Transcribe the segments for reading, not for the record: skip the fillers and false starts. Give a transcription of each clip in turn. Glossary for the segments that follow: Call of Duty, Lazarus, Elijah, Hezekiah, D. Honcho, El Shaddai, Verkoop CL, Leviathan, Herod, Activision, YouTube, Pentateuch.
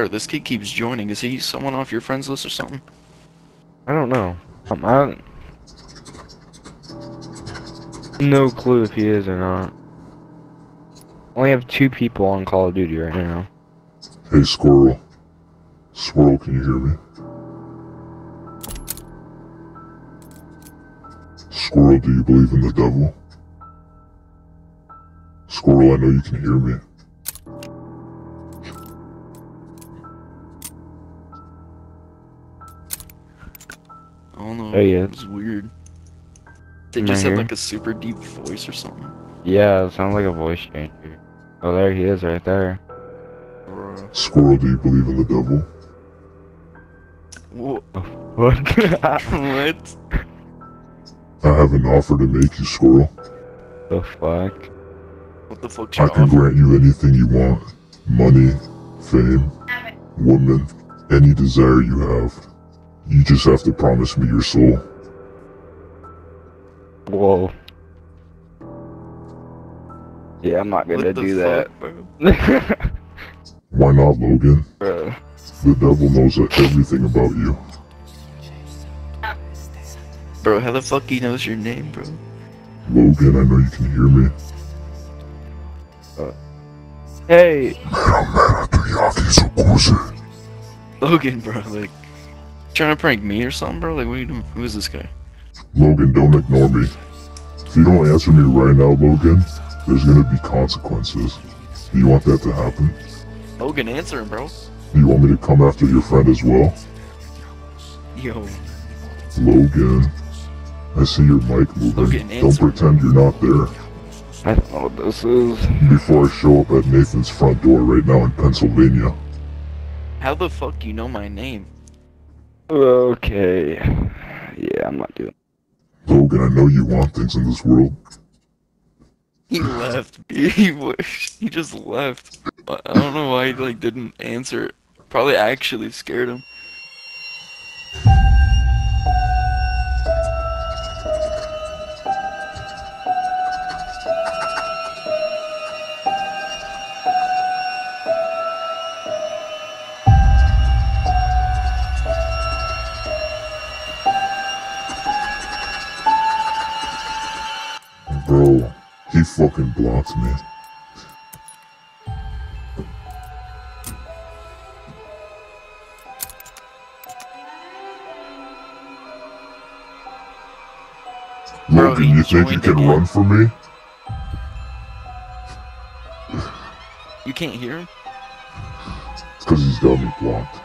Bro, this kid keeps joining. Is he someone off your friends list or something? I don't know. No clue if he is or not. I only have 2 people on Call of Duty right now. Hey, Squirrel. Squirrel, can you hear me? Squirrel, do you believe in the devil? Squirrel, I know you can hear me. I don't know. Hey, yeah. It's weird. They just had like a super deep voice or something. Yeah, it sounds like a voice changer. Oh, there he is right there. Squirrel, do you believe in the devil? What? What? I have an offer to make you, Squirrel. The fuck? What the fuck? I can grant you anything you want. Money, fame, woman, any desire you have. You just have to promise me your soul. Whoa. Yeah, I'm not gonna do that. Bro? Why not, Logan? Bro. The devil knows everything about you. Bro, how the fuck he knows your name, bro? Logan, I know you can hear me. Hey! Logan, bro, like, trying to prank me or something, bro? Like, what are you doing? Who is this guy? Logan, don't ignore me. If you don't answer me right now, Logan, there's gonna be consequences. Do you want that to happen? Logan, answer him, bro. Do you want me to come after your friend as well? Yo. Logan, I see your mic moving. Logan, don't pretend you're not there. I don't know what this is. Before I show up at Nathan's front door right now in Pennsylvania. How the fuck do you know my name? Okay. Yeah, I'm not doing it. Logan, I know you want things in this world. He left. He just left. I don't know why he like didn't answer. Probably actually scared him. Bro, he fucking blocked me. Logan, you think you can run from me? You can't hear him? It's because he's got me blocked.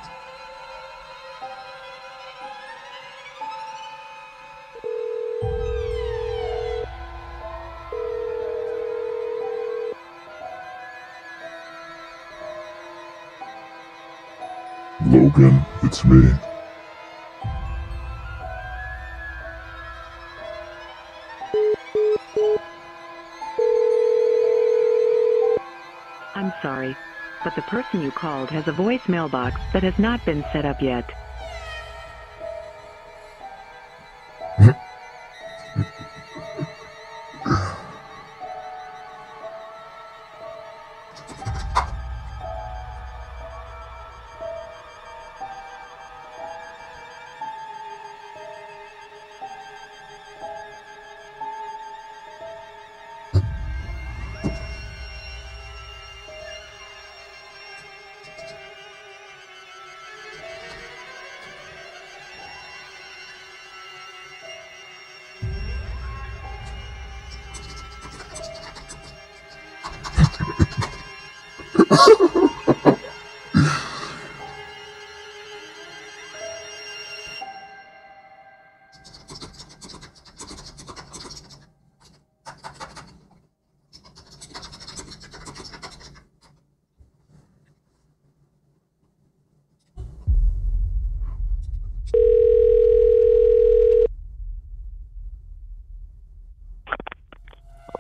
Logan, it's me. I'm sorry, but the person you called has a voicemail box that has not been set up yet.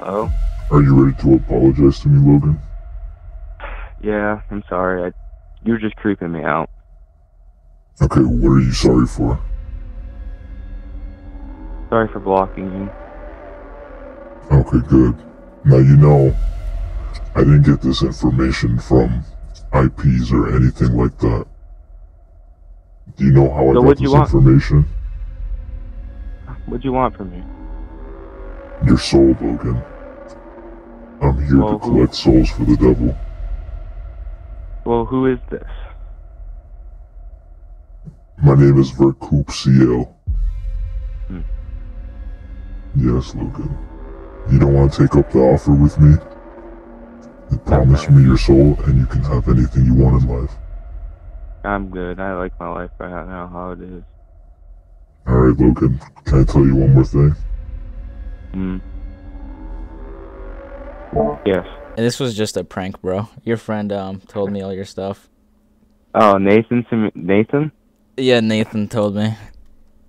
Hello? Are you ready to apologize to me, Logan? Yeah, I'm sorry. You're just creeping me out. Okay, what are you sorry for? Sorry for blocking you. Okay, good. Now, you know, I didn't get this information from IPs or anything like that. Do you know how I got this information? What do you want from me? Your soul, Logan. I'm here to collect souls for the devil. Well, who is this? My name is Verkoop CL. Hmm. Yes, Logan. You don't want to take up the offer with me? You promise me your soul and you can have anything you want in life. I'm good. I like my life right now, how it is. Alright, Logan. Can I tell you one more thing? Hmm. Yes. And this was just a prank, bro. Your friend told me all your stuff. Oh, Nathan? Yeah, Nathan told me.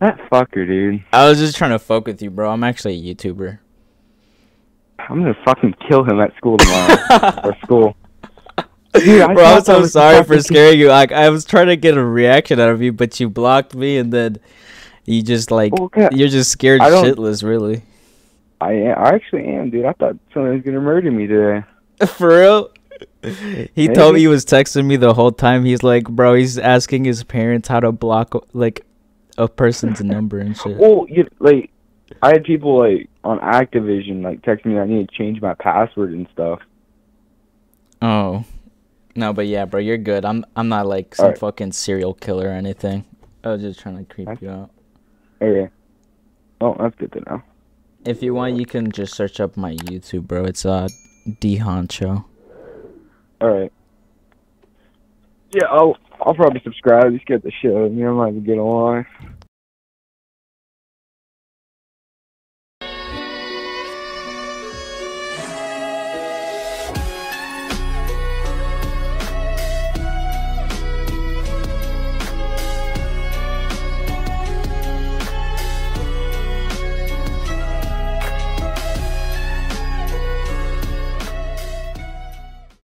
That fucker, dude. I was just trying to fuck with you, bro. I'm actually a YouTuber. I'm gonna fucking kill him at school tomorrow. Or school. Dude, bro, I'm so sorry for scaring you. Like, I was trying to get a reaction out of you, but you blocked me, and then you just like you're just scared shitless, really. I actually am, dude. I thought someone was gonna murder me today. For real? He told me he was texting me the whole time. He's like, bro, he's asking his parents how to block like a person's number and shit. Well, you, like, I had people like on Activision like texting me that I need to change my password and stuff. Oh, no, but yeah, bro, you're good. I'm not like some fucking serial killer or anything. I was just trying to creep you out. Okay. Oh, that's good to know. If you want, you can just search up my YouTube, bro. It's D. Honcho. Alright. Yeah, I'll probably subscribe. Just get the shit out of me. I'm not even gonna lie.